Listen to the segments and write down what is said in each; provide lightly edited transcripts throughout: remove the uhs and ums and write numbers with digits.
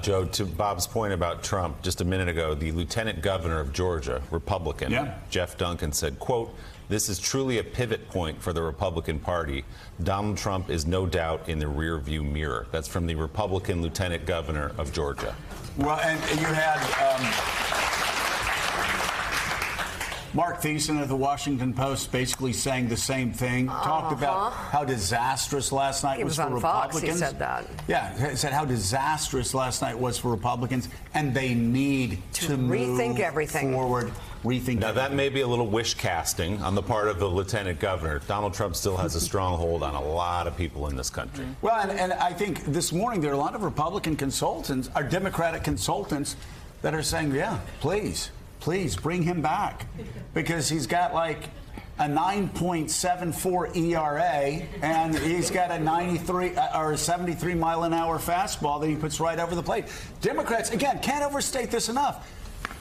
Joe, to Bob's point about Trump just a minute ago, the lieutenant governor of Georgia, Republican, Geoff Duncan, said, quote, "This is truly a pivot point for the Republican Party. Donald Trump is no doubt in the rearview mirror." That's from the Republican lieutenant governor of Georgia. Well, and you had Mark Thiessen of the Washington Post basically saying the same thing, talked about how disastrous last night was for Republicans. He said that. Yeah, he said how disastrous last night was for Republicans, and they need to rethink everything. Now, that may be a little wish casting on the part of the lieutenant governor. Donald Trump still has a stronghold on a lot of people in this country. Well, and I think this morning there are a lot of Republican consultants, or Democratic consultants, that are saying, yeah, please bring him back, because he's got like a 9.74 ERA, and he's got a 93 or 73 mile an hour fastball that he puts right over the plate. Democrats, again, can't overstate this enough.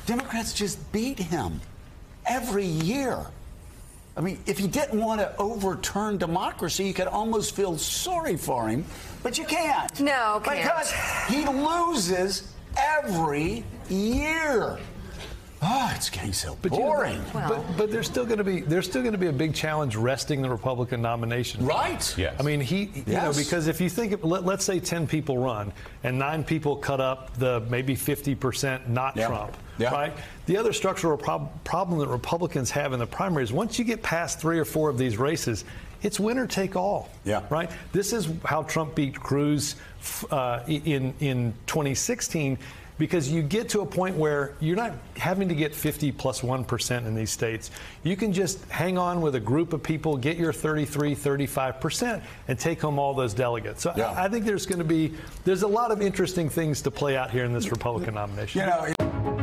Democrats just beat him every year. I mean, if he didn't want to overturn democracy, you could almost feel sorry for him, but you can't. No, because he loses every year. Oh, it's getting so boring. But there's still going to be a big challenge resting the Republican nomination. Right. Yes. I mean, you know, because if you think of, let's say 10 people run and 9 people cut up the maybe 50% not Trump. Yeah. Right. The other structural problem that Republicans have in the primaries, once you get past 3 or 4 of these races, it's winner take all. Yeah. Right. This is how Trump beat Cruz in 2016. Because you get to a point where you're not having to get 50% plus 1% in these states. You can just hang on with a group of people, get your 33, 35%, and take home all those delegates. So yeah. I think there's a lot of interesting things to play out here in this Republican nomination. You know,